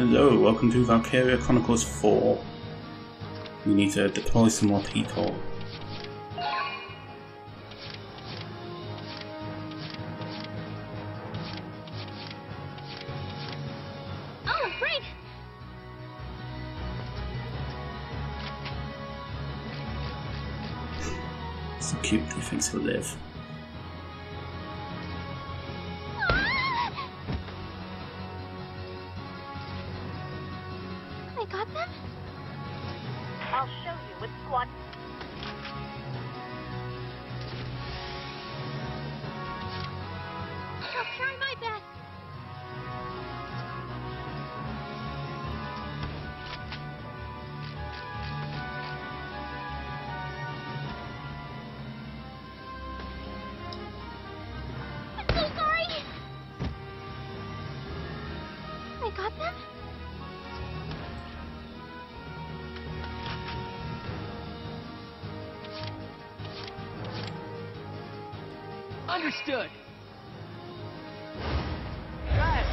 Hello, welcome to Valkyria Chronicles 4. We need to deploy some more people. So cute, he thinks he'll live. I got them? I'll show you with Squad. I'll try my best. Understood. God,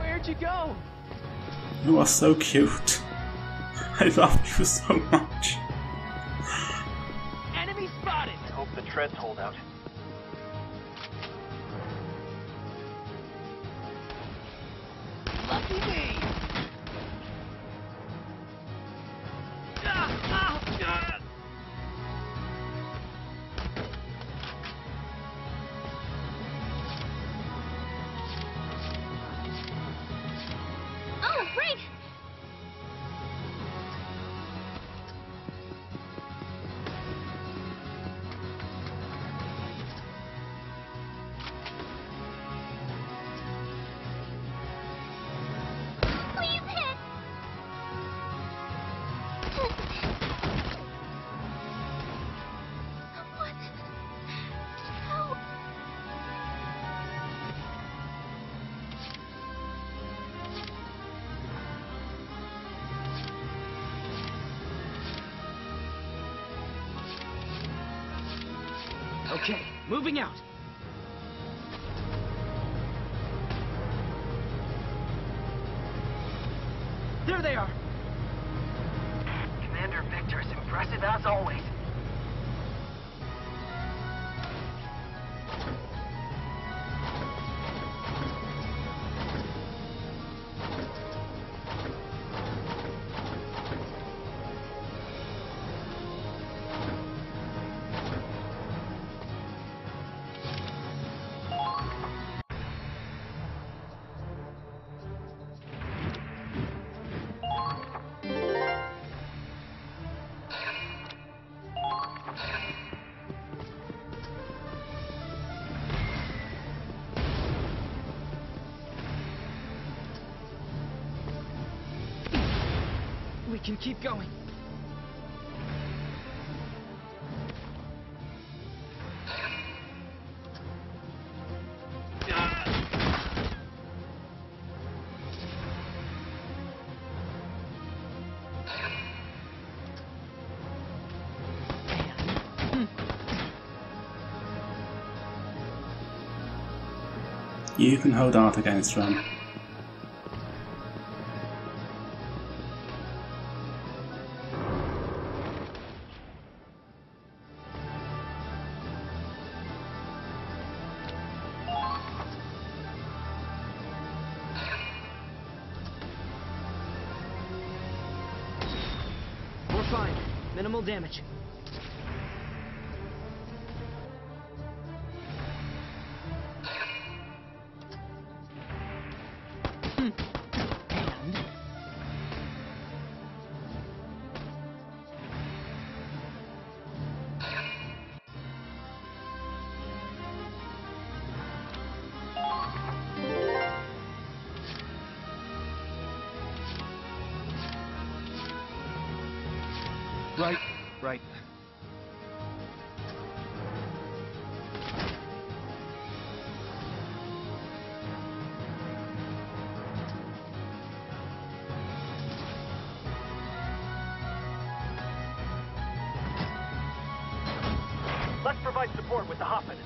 where'd you go? You are so cute. I love you so much. Enemy spotted. Let's hope the treads hold out. Lucky me. Okay, moving out. There they are. Commander Victor is impressive as always. We can keep going. You can hold out against them. Fine. Minimal damage. Right. Let's provide support with the Hoffman.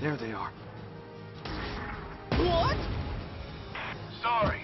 There they are. What? Sorry.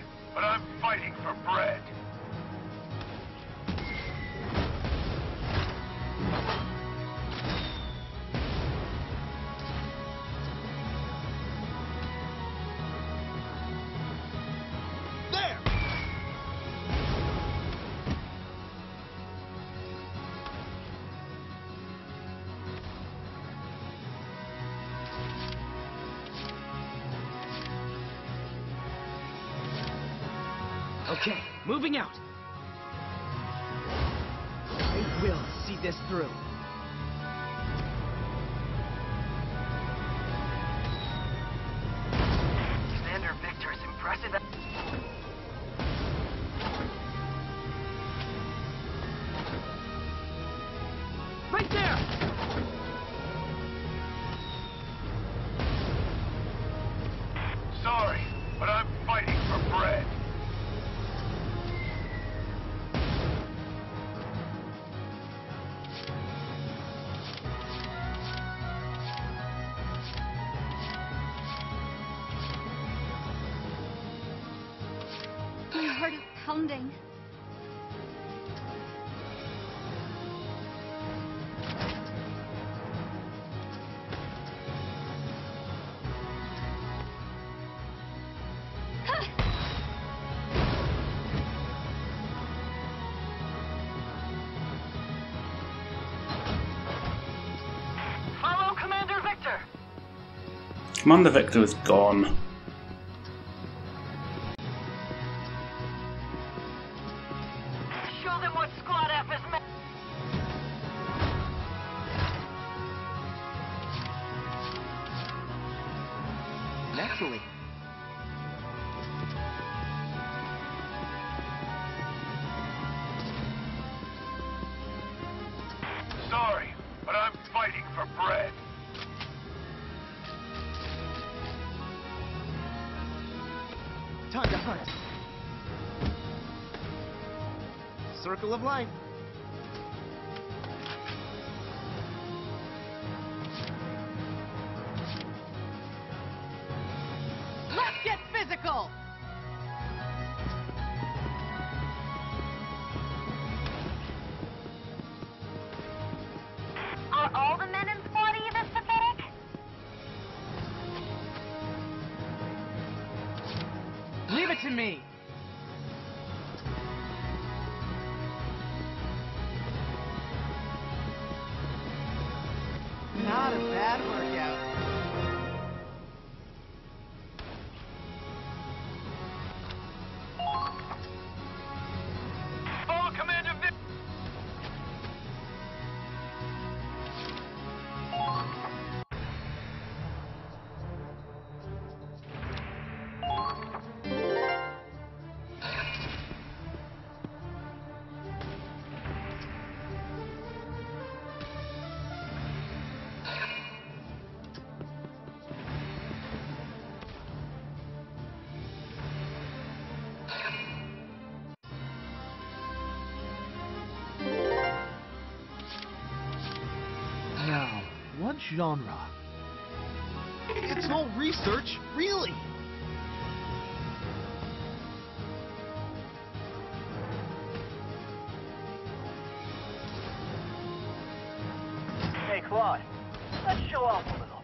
Okay, moving out. I will see this through. Commander Victor is impressive. Right there! Commander Victor is gone. Show them what Squad F is meant. Naturally. Sorry, but I'm fighting for bread. Time to hunt. Circle of life. Let's get physical. Are all the men in Squad E this pathetic? Leave it to me! Not a bad workout. Follow Commander Vic. Genre. It's all research, really. Hey, Claude, let's show off a little.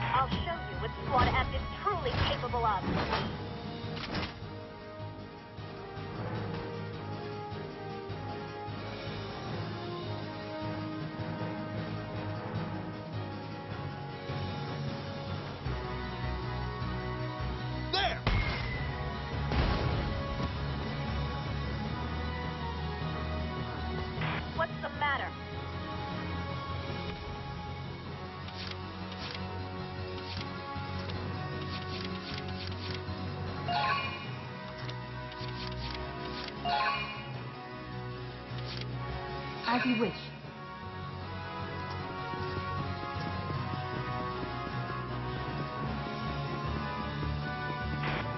I'll show you what Squad F is truly capable of. As you wish.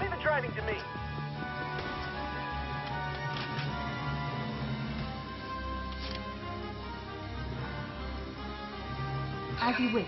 Leave the driving to me. As you wish.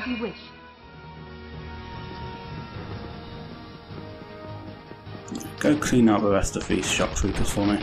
as you wish. Go clean up the rest of these shock troopers for me.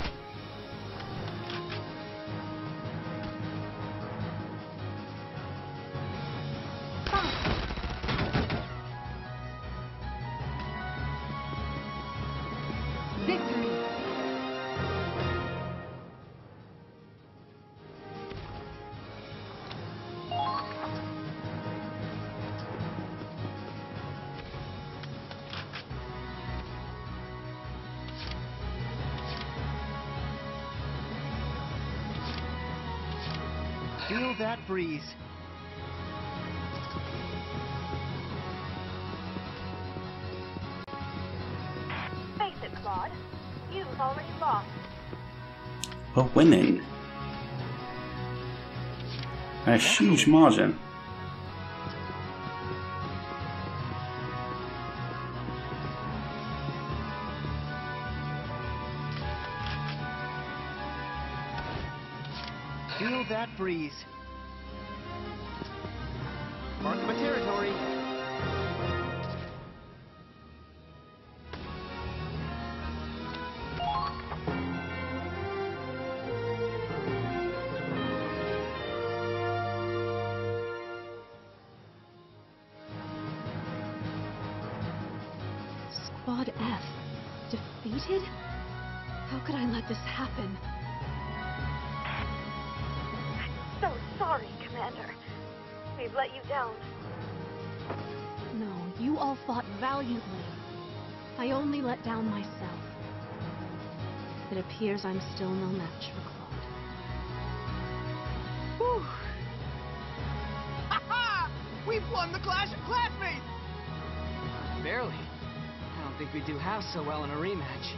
Feel that breeze. Face it, Claude. You've already lost. We're winning. A huge margin. Feel that breeze. Mark my territory. Squad F, defeated? How could I let this happen? Sorry, Commander. We've let you down. No, you all fought valiantly. I only let down myself. It appears I'm still no match for Claude. Whew. Ha ha! We've won the Clash of Classmates! Barely. I don't think we do half so well in a rematch.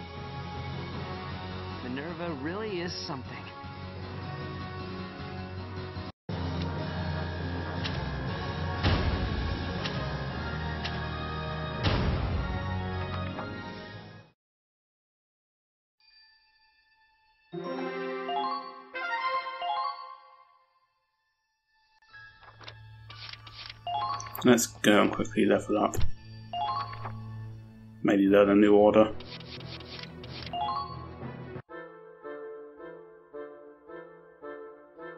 Minerva really is something. Let's go and quickly level up. Maybe learn a new order.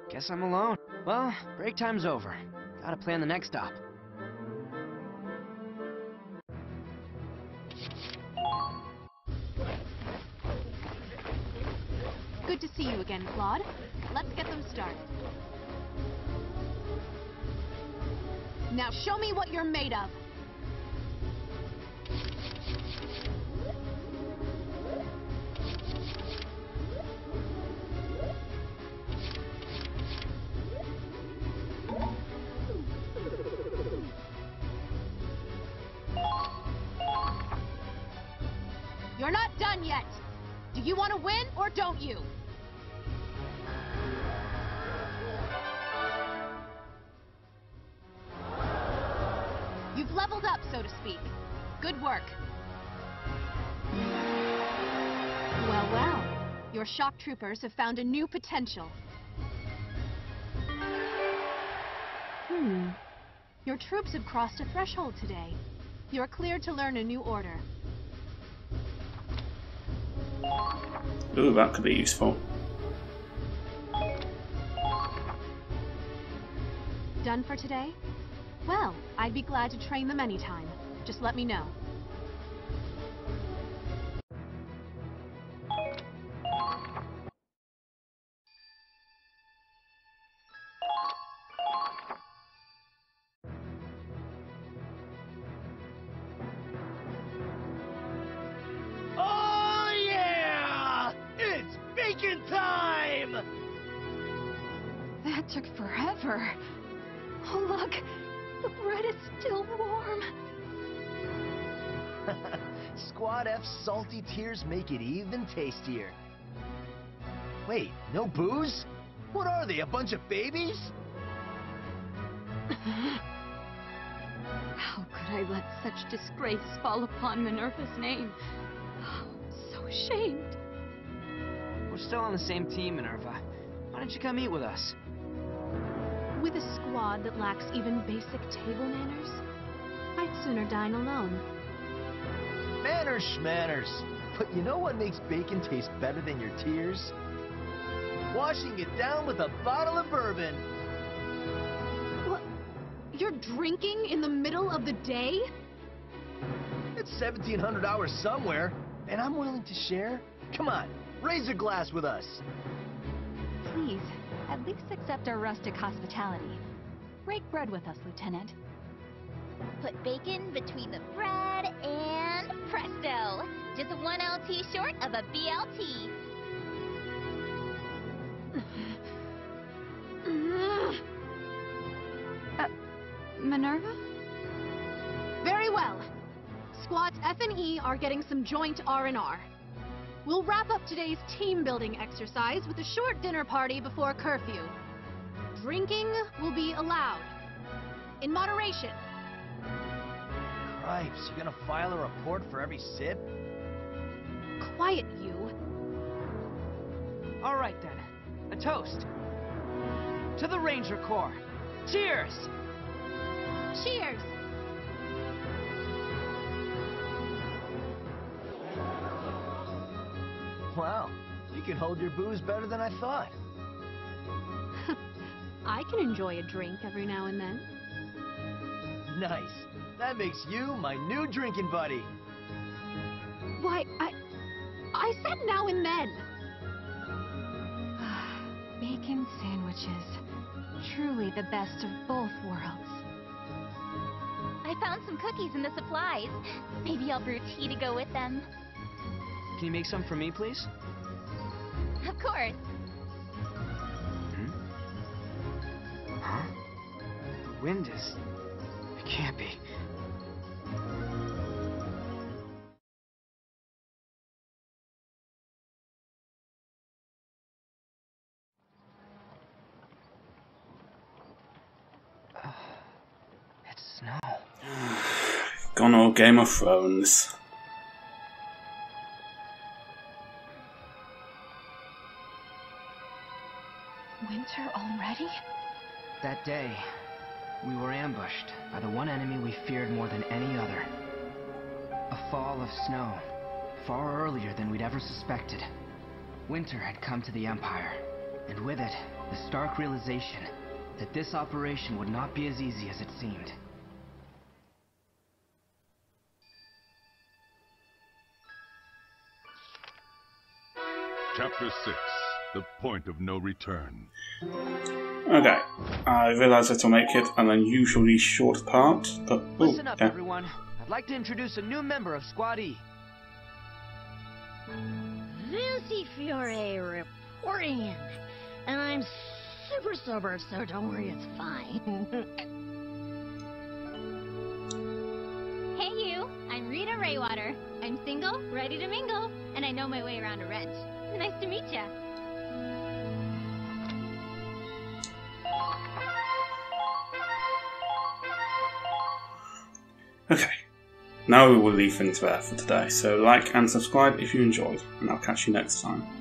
Guess I'm alone. Well, break time's over. Gotta plan the next stop. Good to see you again, Claude. Let's get them started. Now show me what you're made of! You're not done yet! Do you want to win or don't you? You've leveled up, so to speak. Good work. Well, well. Your shock troopers have found a new potential. Your troops have crossed a threshold today. You're cleared to learn a new order. Ooh, that could be useful. Done for today? Well, I'd be glad to train them anytime. Just let me know. Oh yeah! It's bacon time! That took forever. Oh look! The bread is still warm. Squad F's salty tears make it even tastier. Wait, no booze? What are they, a bunch of babies? How could I let such disgrace fall upon Minerva's name? I'm so ashamed. We're still on the same team, Minerva. Why don't you come eat with us? With a squad that lacks even basic table manners, I'd sooner dine alone. Manners, schmanners. But you know what makes bacon taste better than your tears? Washing it down with a bottle of bourbon. What? You're drinking in the middle of the day? It's 1,700 hours somewhere, and I'm willing to share. Come on, raise a glass with us. Please, at least accept our rustic hospitality. Break bread with us, Lieutenant. Put bacon between the bread and presto. Just 1 LT short of a BLT. Minerva? Very well. Squads F and E are getting some joint R&R. We'll wrap up today's team-building exercise with a short dinner party before curfew. Drinking will be allowed. In moderation. Cripes, you gonna file a report for every sip? Quiet, you. All right, then. A toast. To the Ranger Corps. Cheers! Cheers! Wow, you can hold your booze better than I thought. I can enjoy a drink every now and then. Nice. That makes you my new drinking buddy. Why, I said now and then. Bacon sandwiches. Truly the best of both worlds. I found some cookies in the supplies. Maybe I'll brew tea to go with them. Can you make some for me, please? Of course. Huh? Wind is... It can't be. It's snow. Gone all Game of Thrones. Winter already? That day, we were ambushed by the one enemy we feared more than any other. A fall of snow, far earlier than we'd ever suspected. Winter had come to the Empire, and with it, the stark realization that this operation would not be as easy as it seemed. Chapter 6. The Point of No Return. Okay, I realise that will make it an unusually short part, but... Ooh, listen up, everyone. I'd like to introduce a new member of Squad E. Lucy Fiore reporting in. And I'm super sober, so don't worry, it's fine. Hey you, I'm Rita Raywater. I'm single, ready to mingle, and I know my way around a wrench. Nice to meet ya. Okay, now we will leave things there for today, so like and subscribe if you enjoyed, and I'll catch you next time.